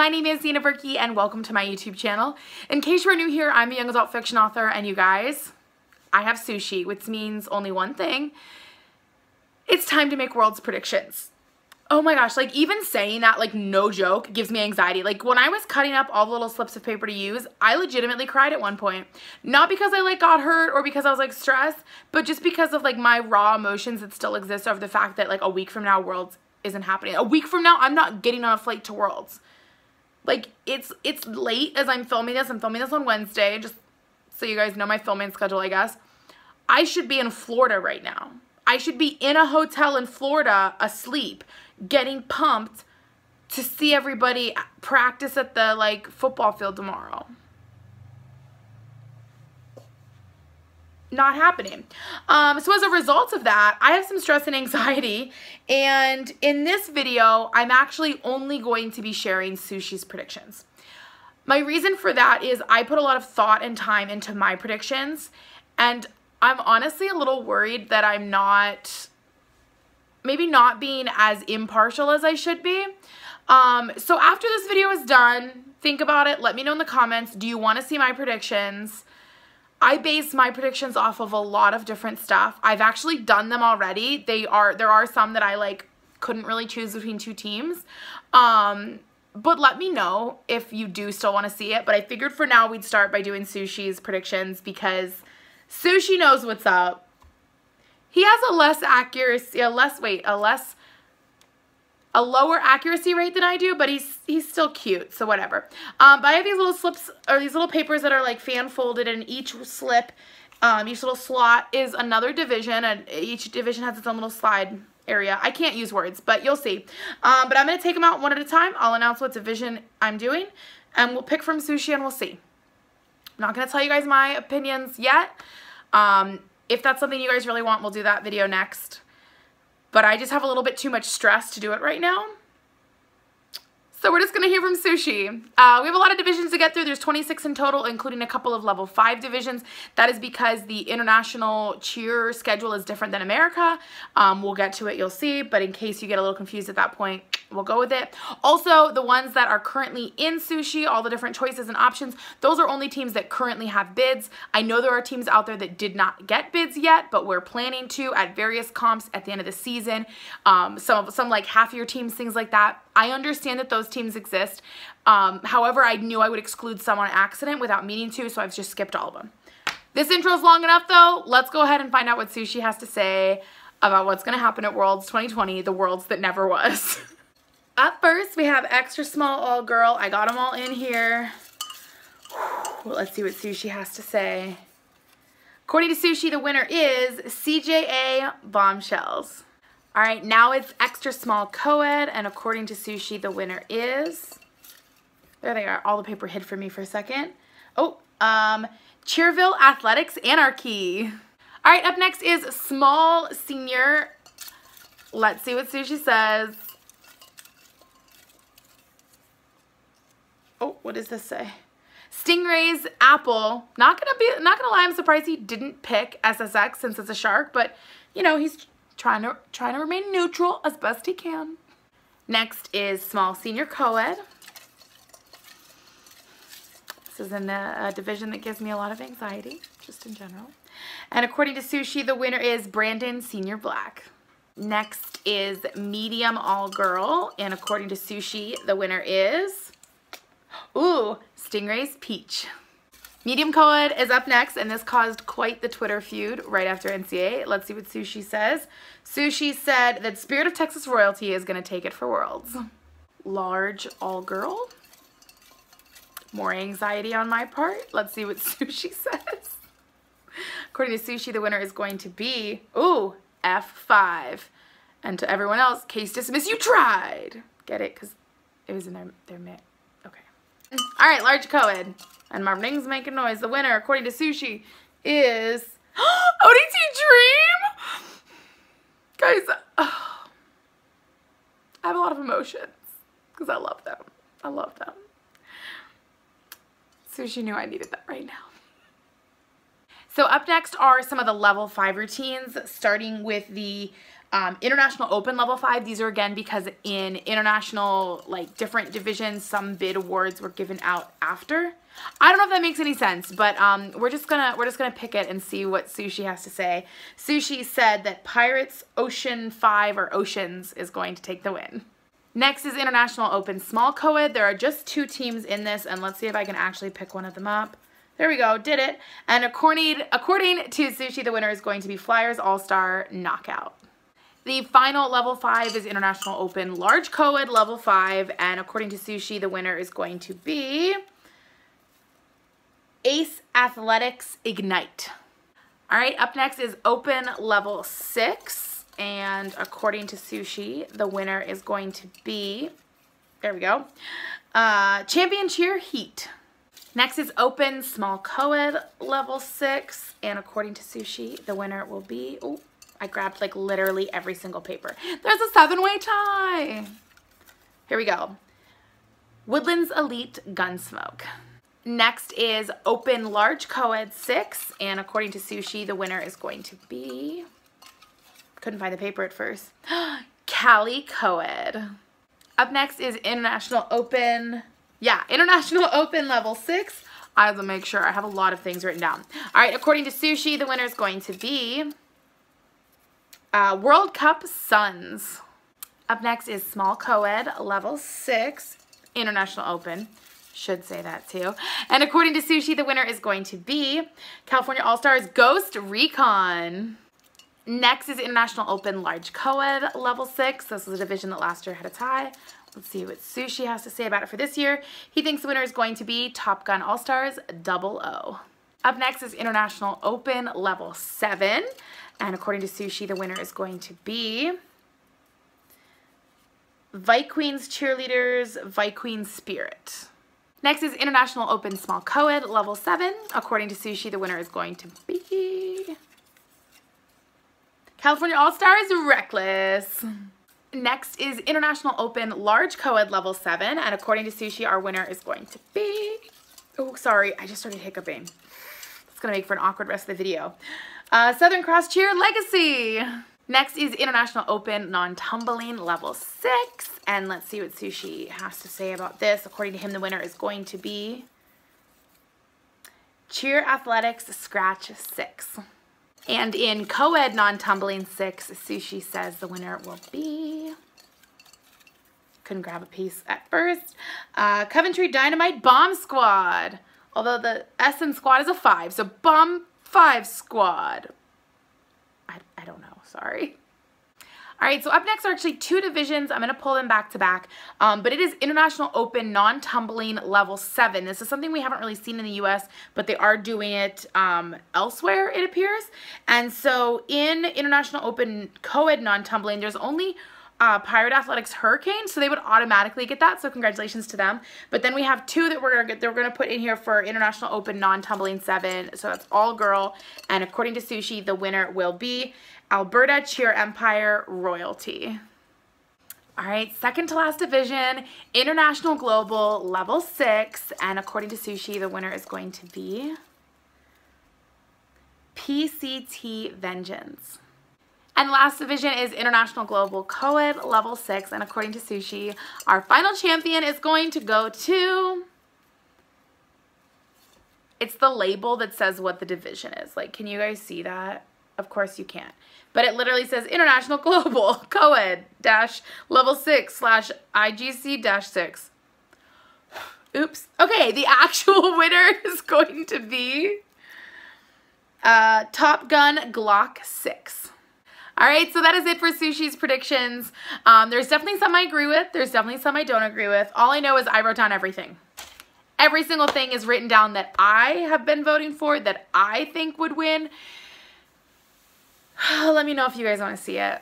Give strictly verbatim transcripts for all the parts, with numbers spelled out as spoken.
my name is Dana Burkey and welcome to my YouTube channel. In case you're new here, I'm a young adult fiction author and you guys, I have sushi, which means only one thing. It's time to make world's predictions. Oh my gosh, like even saying that, like no joke, gives me anxiety. Like when I was cutting up all the little slips of paper to use, I legitimately cried at one point. Not because I like got hurt or because I was like stressed, but just because of like my raw emotions that still exist over the fact that like a week from now Worlds isn't happening. A week from now, I'm not getting on a flight to Worlds. Like it's it's late as I'm filming this. I'm filming this on Wednesday, just so you guys know my filming schedule, I guess. I should be in Florida right now. I should be in a hotel in Florida asleep, getting pumped to see everybody practice at the like football field tomorrow. Not happening. Um, so as a result of that, I have some stress and anxiety. And in this video, I'm actually only going to be sharing Sushi's predictions. My reason for that is I put a lot of thought and time into my predictions, and I'm honestly a little worried that I'm not, maybe not being as impartial as I should be. Um, so after this video is done, think about it. Let me know in the comments, do you want to see my predictions? I base my predictions off of a lot of different stuff. I've actually done them already. They are, there are some that I like couldn't really choose between two teams. Um, but let me know if you do still want to see it. But I figured for now we'd start by doing Sushi's predictions because Sushi knows what's up. He has a less accuracy, a less, wait, a less, a lower accuracy rate than I do, but he's, he's still cute, so whatever. Um, but I have these little slips, or these little papers that are like fan folded, and each slip, um, each little slot is another division, and each division has its own little slide area. I can't use words, but you'll see. Um, but I'm going to take them out one at a time. I'll announce what division I'm doing, and we'll pick from Sushi and we'll see. I'm not going to tell you guys my opinions yet. Um, if that's something you guys really want, we'll do that video next. But I just have a little bit too much stress to do it right now. So we're just going to hear from Sushi. Uh, we have a lot of divisions to get through. There's twenty-six in total, including a couple of level five divisions. That is because the international cheer schedule is different than America. Um, we'll get to it, you'll see. But in case you get a little confused at that point, we'll go with it. Also, the ones that are currently in Sushi, all the different choices and options, those are only teams that currently have bids. I know there are teams out there that did not get bids yet, but we're planning to at various comps at the end of the season. Um, some, some like half-year teams, things like that. I understand that those teams exist. Um, however, I knew I would exclude some on accident without meaning to, so I've just skipped all of them. This intro is long enough, though. Let's go ahead and find out what Sushi has to say about what's going to happen at Worlds twenty twenty, the Worlds that never was. Up first, we have extra small all-girl. I got them all in here. Well, let's see what Sushi has to say. According to Sushi, the winner is C J A Bombshells. All right, now it's extra small co-ed, and according to Sushi, the winner is, there they are, all the paper hid from me for a second. Oh, um, Cheerville Athletics Anarchy. All right, up next is small senior. Let's see what Sushi says. Oh, what does this say? Stingray's Apple. Not gonna be, not gonna lie, I'm surprised he didn't pick S S X since it's a shark, but you know, he's Trying to, trying to remain neutral as best he can. Next is small senior co-ed. This is in a, a division that gives me a lot of anxiety, just in general. And according to Sushi, the winner is Brandon Senior Black. Next is medium all-girl, and according to Sushi, the winner is, ooh, Stingray's Peach. Medium co-ed is up next, and this caused quite the Twitter feud right after N C A. Let's see what Sushi says. Sushi said that Spirit of Texas Royalty is going to take it for Worlds. Large all-girl. More anxiety on my part. Let's see what Sushi says. According to Sushi, the winner is going to be, ooh, F five. And to everyone else, case dismissed, you tried. Get it? Because it was in their, their mix. Okay. All right, large co-ed. And my ring's making noise. The winner, according to Sushi, is O D T Dream. Guys, oh, I have a lot of emotions because I love them. I love them. Sushi knew I needed that right now. So up next are some of the level five routines, starting with the Um, International Open Level five, these are again because in international, like different divisions, some bid awards were given out after. I don't know if that makes any sense, but um, we're just gonna we're just gonna pick it and see what Sushi has to say. Sushi said that Pirates Ocean Five or Oceans is going to take the win. Next is International Open Small Coed. There are just two teams in this, and let's see if I can actually pick one of them up. There we go, did it. And according according to Sushi, the winner is going to be Flyers All-Star Knockout. The final Level five is International Open Large Coed Level five, and according to Sushi, the winner is going to be Ace Athletics Ignite. All right, up next is Open Level six, and according to Sushi, the winner is going to be, there we go, uh, Champion Cheer Heat. Next is Open Small Coed Level six, and according to Sushi, the winner will be, oh, I grabbed like literally every single paper. There's a Southern Way tie. Here we go. Woodlands Elite Gunsmoke. Next is Open Large Coed six, and according to Sushi, the winner is going to be, couldn't find the paper at first, Cali Coed. Up next is International Open, yeah, International Open Level six. I have to make sure, I have a lot of things written down. All right, according to Sushi, the winner is going to be Uh, World Cup Suns. Up next is Small Coed Level six, International Open. Should say that too. And according to Sushi, the winner is going to be California All-Stars Ghost Recon. Next is International Open Large Coed Level six. This is a division that last year had a tie. Let's see what Sushi has to say about it for this year. He thinks the winner is going to be Top Gun All-Stars double O. Up next is International Open Level seven. And according to Sushi, the winner is going to be Viqueens Cheerleaders Viqueen Spirit. Next is International Open Small Coed Level seven. According to Sushi, the winner is going to be California All-Stars Reckless. Next is International Open Large Coed Level seven. And according to Sushi, our winner is going to be, oh, sorry, I just started hiccuping. It's gonna make for an awkward rest of the video. Uh, Southern Cross Cheer Legacy. Next is International Open Non-Tumbling Level six. And let's see what Sushi has to say about this. According to him, the winner is going to be Cheer Athletics Scratch six. And in Coed Non-Tumbling six, Sushi says the winner will be, couldn't grab a piece at first, uh, Coventry Dynamite Bomb Squad. Although the S N Squad is a five, so Bomb Five Squad. I, I don't know, sorry. All right, so up next are actually two divisions. I'm going to pull them back to back, um, but it is International Open Non-Tumbling Level seven. This is something we haven't really seen in the U S, but they are doing it um, elsewhere, it appears. And so in International Open Coed Non-Tumbling, there's only Uh, Pirate Athletics Hurricane, so they would automatically get that, so congratulations to them. But then we have two that we're gonna get, that we're gonna put in here for International Open Non-Tumbling seven, so that's all girl, and according to Sushi, the winner will be Alberta Cheer Empire Royalty. All right, second to last division, International Global Level six, and according to Sushi, the winner is going to be P C T Vengeance. And last division is International Global Coed Level six, and according to Sushi, our final champion is going to go to, it's the label that says what the division is. Like, can you guys see that? Of course you can't. But it literally says International Global Coed dash Level six slash I G C dash six. Oops. Okay, the actual winner is going to be uh, Top Gun Glock six. All right, so that is it for Sushi's predictions. Um, there's definitely some I agree with. There's definitely some I don't agree with. All I know is I wrote down everything. Every single thing is written down that I have been voting for, that I think would win. Let me know if you guys want to see it.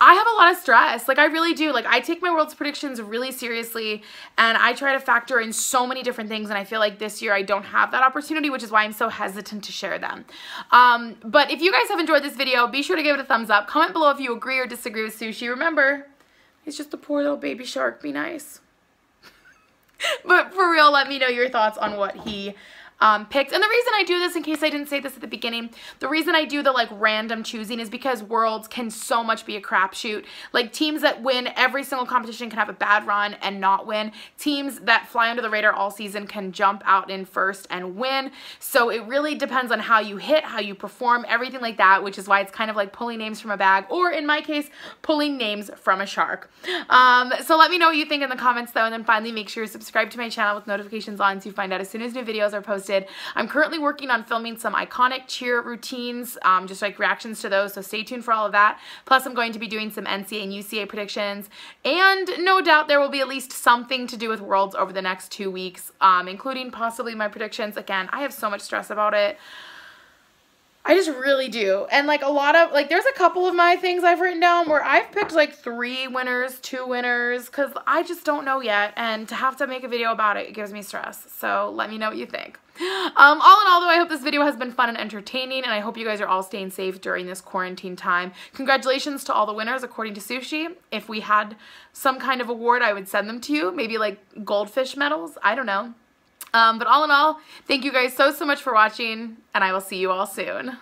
I have a lot of stress, like I really do. Like I take my Worlds predictions really seriously and I try to factor in so many different things, and I feel like this year I don't have that opportunity, which is why I'm so hesitant to share them. Um, but if you guys have enjoyed this video, be sure to give it a thumbs up. Comment below if you agree or disagree with Sushi. Remember, he's just a poor little baby shark, be nice. But for real, let me know your thoughts on what he um, picks. And the reason I do this, in case I didn't say this at the beginning, the reason I do the like random choosing is because Worlds can so much be a crapshoot. Like teams that win every single competition can have a bad run and not win. Teams that fly under the radar all season can jump out in first and win. So it really depends on how you hit, how you perform, everything like that, which is why it's kind of like pulling names from a bag, or in my case, pulling names from a shark. Um, so let me know what you think in the comments though, and then finally make sure you subscribe to my channel with notifications on so you find out as soon as new videos are posted. I'm currently working on filming some iconic cheer routines, um, just like reactions to those, so stay tuned for all of that. Plus I'm going to be doing some N C A and U C A predictions, and no doubt there will be at least something to do with Worlds over the next two weeks, um, including possibly my predictions. Again, I have so much stress about it. I just really do. And like a lot of, like there's a couple of my things I've written down where I've picked like three winners, two winners, because I just don't know yet. And to have to make a video about it, it gives me stress. So let me know what you think. Um, all in all, though, I hope this video has been fun and entertaining, and I hope you guys are all staying safe during this quarantine time. Congratulations to all the winners, according to Sushi. If we had some kind of award, I would send them to you. Maybe like goldfish medals. I don't know. Um, but all in all, thank you guys so, so much for watching, and I will see you all soon.